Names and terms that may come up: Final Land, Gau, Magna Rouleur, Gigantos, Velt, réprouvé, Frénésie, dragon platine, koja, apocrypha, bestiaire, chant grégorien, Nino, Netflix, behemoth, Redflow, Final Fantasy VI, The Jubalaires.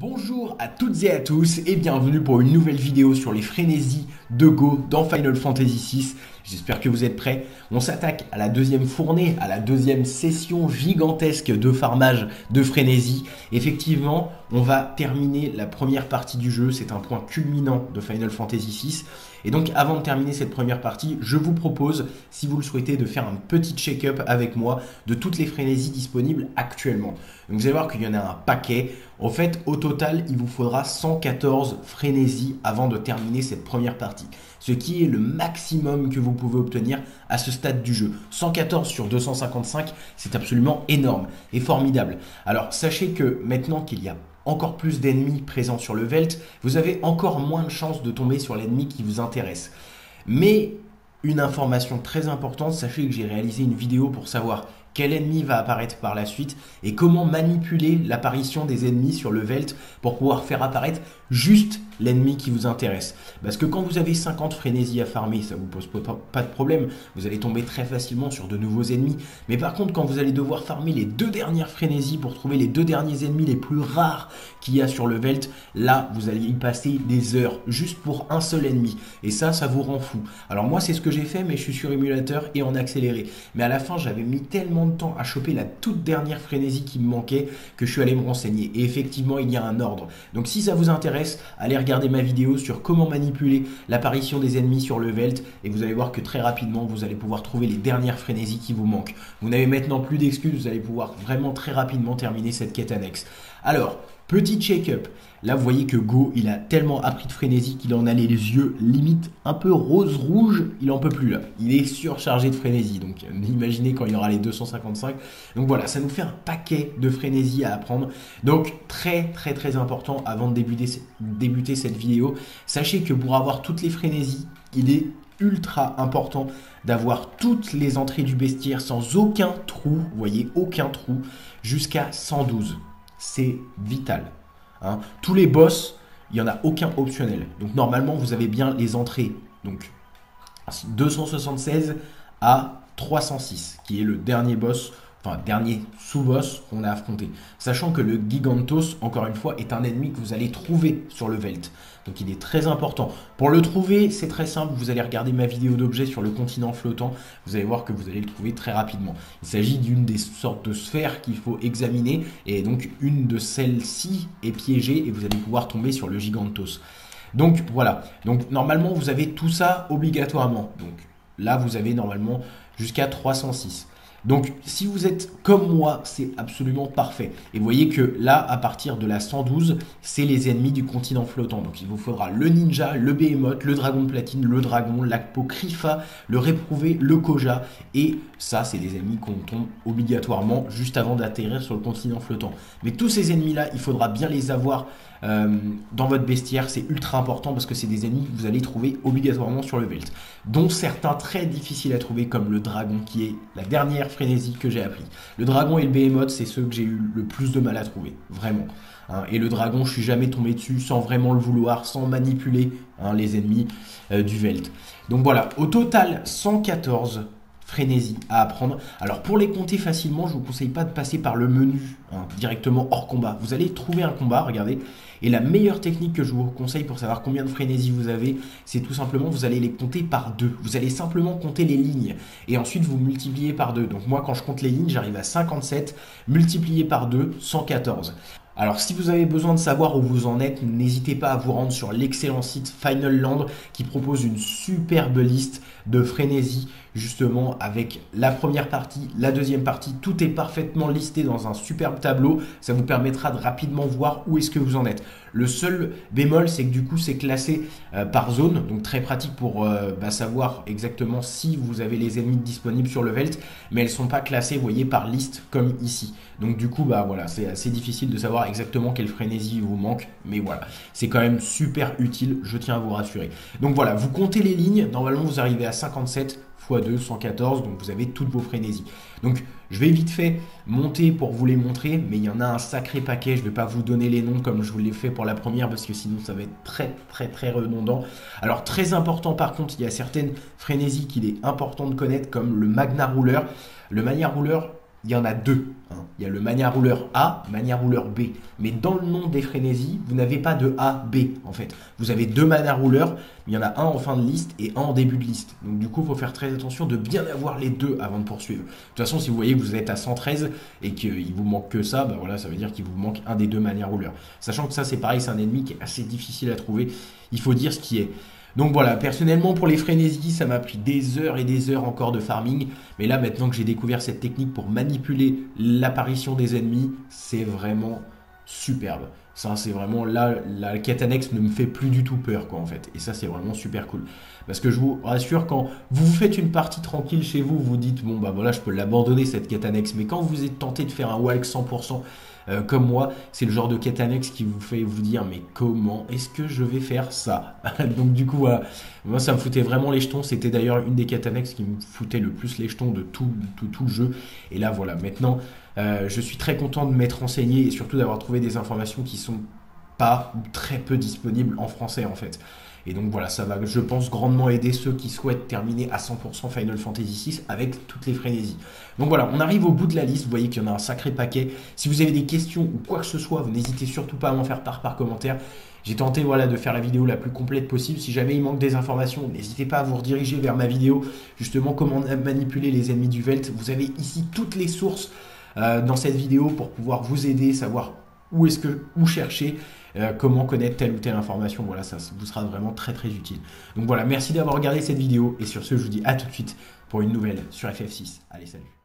Bonjour à toutes et à tous et bienvenue pour une nouvelle vidéo sur les frénésies de Gau dans Final Fantasy VI. J'espère que vous êtes prêts. On s'attaque à la deuxième fournée, à la deuxième session gigantesque de farmage de frénésie. Effectivement, on va terminer la première partie du jeu, c'est un point culminant de Final Fantasy VI. Et donc avant de terminer cette première partie, je vous propose, si vous le souhaitez, de faire un petit check-up avec moi de toutes les frénésies disponibles actuellement. Donc, vous allez voir qu'il y en a un paquet. En fait, au total, il vous faudra 114 frénésies avant de terminer cette première partie. Ce qui est le maximum que vous pouvez obtenir à ce stade du jeu. 114 sur 255, c'est absolument énorme et formidable. Alors sachez que maintenant qu'il y a encore plus d'ennemis présents sur le Velt, vous avez encore moins de chances de tomber sur l'ennemi qui vous intéresse. Mais une information très importante, sachez que j'ai réalisé une vidéo pour savoir quel ennemi va apparaître par la suite et comment manipuler l'apparition des ennemis sur le Velt pour pouvoir faire apparaître juste l'ennemi qui vous intéresse. Parce que quand vous avez 50 frénésies à farmer, ça vous pose pas de problème, vous allez tomber très facilement sur de nouveaux ennemis. Mais par contre, quand vous allez devoir farmer les deux dernières frénésies pour trouver les deux derniers ennemis les plus rares qu'il y a sur le Velt, là, vous allez y passer des heures juste pour un seul ennemi. Et ça vous rend fou. Alors moi, c'est ce que j'ai fait, mais je suis sur émulateur et en accéléré. Mais à la fin, j'avais mis tellement de temps à choper la toute dernière frénésie qui me manquait que je suis allé me renseigner et effectivement il y a un ordre. Donc si ça vous intéresse, allez regarder ma vidéo sur comment manipuler l'apparition des ennemis sur le Velt et vous allez voir que très rapidement vous allez pouvoir trouver les dernières frénésies qui vous manquent. Vous n'avez maintenant plus d'excuses, vous allez pouvoir vraiment très rapidement terminer cette quête annexe. Alors, petit check-up. Là, vous voyez que Gau, il a tellement appris de frénésie qu'il en a les yeux limite un peu rose-rouge. Il en peut plus, là. Il est surchargé de frénésie. Donc, imaginez quand il y aura les 255. Donc, voilà, ça nous fait un paquet de frénésie à apprendre. Donc, très important avant de débuter cette vidéo. Sachez que pour avoir toutes les frénésies, il est ultra important d'avoir toutes les entrées du bestiaire sans aucun trou. Vous voyez, aucun trou. Jusqu'à 112. C'est vital. Hein. Tous les boss, il n'y en a aucun optionnel. Donc normalement, vous avez bien les entrées. Donc 276 à 306, qui est le dernier boss, enfin dernier sous-boss qu'on a affronté. Sachant que le Gigantos, encore une fois, est un ennemi que vous allez trouver sur le Velt. Donc il est très important. Pour le trouver, c'est très simple. Vous allez regarder ma vidéo d'objets sur le continent flottant. Vous allez voir que vous allez le trouver très rapidement. Il s'agit d'une des sortes de sphères qu'il faut examiner. Et donc une de celles-ci est piégée et vous allez pouvoir tomber sur le Gigantos. Donc voilà. Donc normalement, vous avez tout ça obligatoirement. Donc là, vous avez normalement jusqu'à 306. Donc si vous êtes comme moi, c'est absolument parfait. Et vous voyez que là, à partir de la 112, c'est les ennemis du continent flottant. Donc il vous faudra le ninja, le behemoth, le dragon platine, le dragon, l'apocrypha, le réprouvé, le koja. Et ça, c'est les ennemis qu'on tombe obligatoirement juste avant d'atterrir sur le continent flottant. Mais tous ces ennemis-là, il faudra bien les avoir dans votre bestiaire. C'est ultra important parce que c'est des ennemis que vous allez trouver obligatoirement sur le Velt. Dont certains très difficiles à trouver comme le dragon qui est la dernière frénésie que j'ai appris. Le dragon et le behemoth, c'est ceux que j'ai eu le plus de mal à trouver, vraiment. Hein, et le dragon, je suis jamais tombé dessus sans vraiment le vouloir, sans manipuler hein, les ennemis du Velt. Donc voilà, au total, 114 frénésie à apprendre. Alors pour les compter facilement, je vous conseille pas de passer par le menu hein, directement hors combat. Vous allez trouver un combat, regardez. Et la meilleure technique que je vous conseille pour savoir combien de frénésies vous avez, c'est tout simplement, vous allez les compter par deux. Vous allez simplement compter les lignes. Et ensuite, vous multipliez par deux. Donc moi, quand je compte les lignes, j'arrive à 57. Multiplié par 2, 114. Alors si vous avez besoin de savoir où vous en êtes, n'hésitez pas à vous rendre sur l'excellent site Final Land qui propose une superbe liste de frénésies justement avec la première partie, la deuxième partie, tout est parfaitement listé dans un superbe tableau, ça vous permettra de rapidement voir où est-ce que vous en êtes. Le seul bémol c'est que du coup c'est classé par zone, donc très pratique pour savoir exactement si vous avez les ennemis disponibles sur le Velt, mais elles ne sont pas classées, vous voyez, par liste comme ici. Donc du coup voilà, c'est assez difficile de savoir exactement quelle frénésie vous manque, mais voilà, c'est quand même super utile, je tiens à vous rassurer. Donc voilà, vous comptez les lignes, normalement vous arrivez à 57 x 2, 114, donc vous avez toutes vos frénésies. Donc je vais vite fait monter pour vous les montrer, mais il y en a un sacré paquet, je ne vais pas vous donner les noms comme je vous l'ai fait pour la première, parce que sinon ça va être très redondant. Alors très important par contre, il y a certaines frénésies qu'il est important de connaître, comme le Magna Rouleur. Le Magna Rouleur, il y en a deux. Hein. Il y a le Magna Rouleur A, Magna Rouleur B. Mais dans le nom des frénésies, vous n'avez pas de A, B en fait. Vous avez deux Magna Rouleurs, il y en a un en fin de liste et un en début de liste. Donc du coup, il faut faire très attention de bien avoir les deux avant de poursuivre. De toute façon, si vous voyez que vous êtes à 113 et qu'il vous manque que ça, bah voilà, ça veut dire qu'il vous manque un des deux Magna Rouleurs. Sachant que ça, c'est pareil, c'est un ennemi qui est assez difficile à trouver. Il faut dire ce qui est. Donc voilà, personnellement pour les frénésies, ça m'a pris des heures et des heures encore de farming. Mais là, maintenant que j'ai découvert cette technique pour manipuler l'apparition des ennemis, c'est vraiment superbe. Ça, c'est vraiment là, la quête annexe ne me fait plus du tout peur, quoi, en fait. Et ça, c'est vraiment super cool. Parce que je vous rassure, quand vous faites une partie tranquille chez vous, vous dites, bon, bah voilà, je peux l'abandonner, cette quête annexe. Mais quand vous êtes tenté de faire un walk 100%, comme moi, c'est le genre de quête annexe qui vous fait vous dire mais comment est-ce que je vais faire ça. Donc du coup voilà, moi ça me foutait vraiment les jetons, c'était d'ailleurs une des quêtes annexes qui me foutait le plus les jetons de tout le jeu. Et là voilà, maintenant je suis très content de m'être renseigné et surtout d'avoir trouvé des informations qui sont pas très peu disponibles en français en fait. Et donc voilà, ça va, je pense, grandement aider ceux qui souhaitent terminer à 100% Final Fantasy VI avec toutes les frénésies. Donc voilà, on arrive au bout de la liste, vous voyez qu'il y en a un sacré paquet. Si vous avez des questions ou quoi que ce soit, vous n'hésitez surtout pas à m'en faire part par commentaire. J'ai tenté voilà, de faire la vidéo la plus complète possible. Si jamais il manque des informations, n'hésitez pas à vous rediriger vers ma vidéo, justement comment manipuler les ennemis du Velt. Vous avez ici toutes les sources dans cette vidéo pour pouvoir vous aider, savoir où est-ce que vous cherchez. Comment connaître telle ou telle information, voilà, ça vous sera vraiment très très utile. Donc voilà, merci d'avoir regardé cette vidéo et sur ce je vous dis à tout de suite pour une nouvelle sur FF6. Allez, salut.